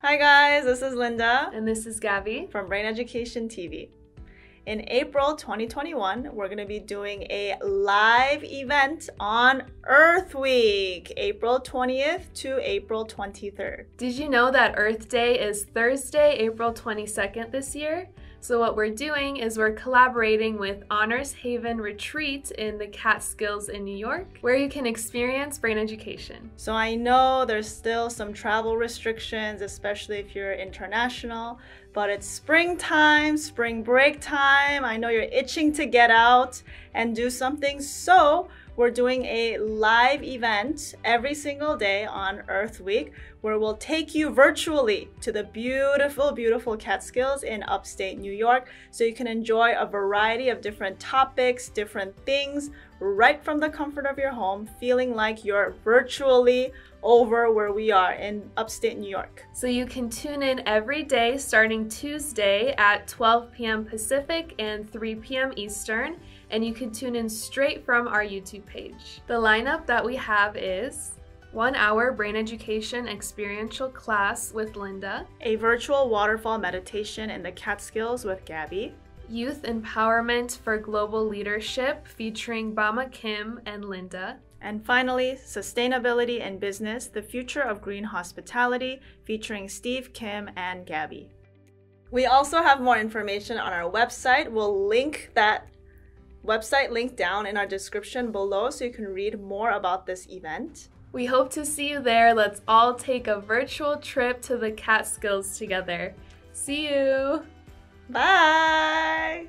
Hi guys, this is Linda. And this is Gabi from Brain Education TV. In April 2021, we're going to be doing a live event on Earth Week, April 20th to April 23rd. Did you know that Earth Day is Thursday, April 22nd this year? So what we're doing is we're collaborating with Honors Haven Retreat in the Catskills in New York, where you can experience brain education. So I know there's still some travel restrictions, especially if you're international, but it's springtime, spring break time. I know you're itching to get out and do something, so we're doing a live event every single day on Earth Week where we'll take you virtually to the beautiful, beautiful Catskills in upstate New York so you can enjoy a variety of different topics, different things right from the comfort of your home, feeling like you're virtually over where we are in upstate New York. So you can tune in every day starting Tuesday at 12 p.m. Pacific and 3 p.m. Eastern, and you can tune in straight from our YouTube page. The lineup that we have is 1 hour brain education experiential class with Linda, a virtual waterfall meditation in the Catskills with Gabi, youth empowerment for global leadership featuring Bama Kim and Linda, and finally, sustainability in business, the future of green hospitality featuring Steve Kim and Gabi. We also have more information on our website. We'll link that website link down in our description below so you can read more about this event. We hope to see you there. Let's all take a virtual trip to the Catskills together. See you! Bye!